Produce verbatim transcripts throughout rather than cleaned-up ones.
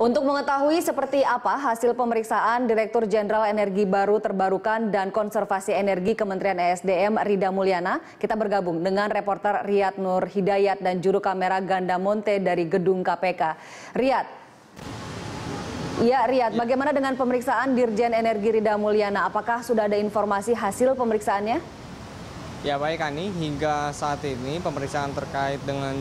Untuk mengetahui seperti apa hasil pemeriksaan Direktur Jenderal Energi Baru Terbarukan dan Konservasi Energi Kementerian E S D M Rida Mulyana, kita bergabung dengan reporter Riyad Nur Hidayat dan juru kamera Ganda Monte dari gedung K P K. Riyad, ya Riyad, bagaimana dengan pemeriksaan Dirjen Energi Rida Mulyana? Apakah sudah ada informasi hasil pemeriksaannya? Ya baik Ani, hingga saat ini pemeriksaan terkait dengan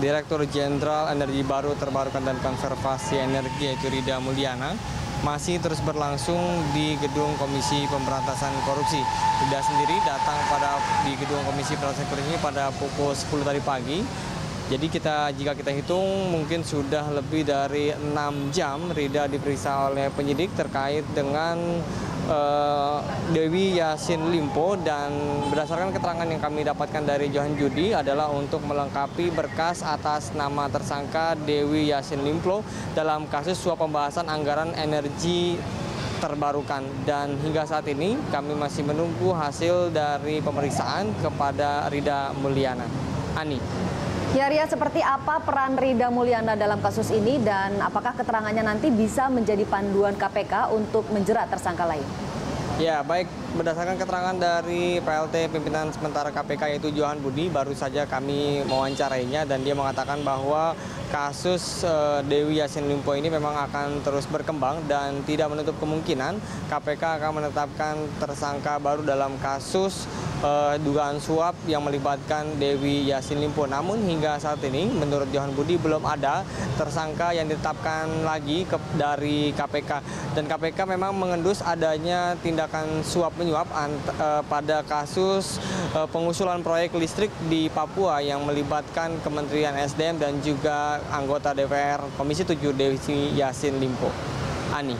Direktur Jenderal Energi Baru Terbarukan dan Konservasi Energi yaitu Rida Mulyana masih terus berlangsung di gedung Komisi Pemberantasan Korupsi. Rida sendiri datang pada di gedung Komisi Pemberantasan Korupsi ini pada pukul sepuluh tadi pagi. Jadi kita jika kita hitung mungkin sudah lebih dari enam jam Rida diperiksa oleh penyidik terkait dengan uh, Dewie Yasin Limpo, dan berdasarkan keterangan yang kami dapatkan dari Johan Budi adalah untuk melengkapi berkas atas nama tersangka Dewie Yasin Limpo dalam kasus suap pembahasan anggaran energi terbarukan, dan hingga saat ini kami masih menunggu hasil dari pemeriksaan kepada Rida Mulyana. Ani. Ya Ria, seperti apa peran Rida Mulyana dalam kasus ini dan apakah keterangannya nanti bisa menjadi panduan K P K untuk menjerat tersangka lain? Ya baik, berdasarkan keterangan dari P L T pimpinan sementara K P K yaitu Johan Budi, baru saja kami mewawancarainya dan dia mengatakan bahwa kasus uh, Dewie Yasin Limpo ini memang akan terus berkembang dan tidak menutup kemungkinan K P K akan menetapkan tersangka baru dalam kasus uh, dugaan suap yang melibatkan Dewie Yasin Limpo. Namun hingga saat ini menurut Johan Budi belum ada tersangka yang ditetapkan lagi ke, dari K P K, dan K P K memang mengendus adanya tindakan suap menyuap uh, pada kasus uh, pengusulan proyek listrik di Papua yang melibatkan Kementerian S D M dan juga anggota D P R Komisi tujuh Dewie Yasin Limpo. Ani.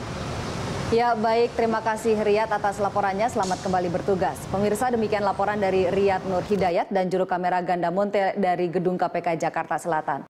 Ya baik, terima kasih Riyad atas laporannya. Selamat kembali bertugas. Pemirsa, demikian laporan dari Riyad Nur Hidayat dan juru kamera Ganda Monte dari gedung K P K Jakarta Selatan.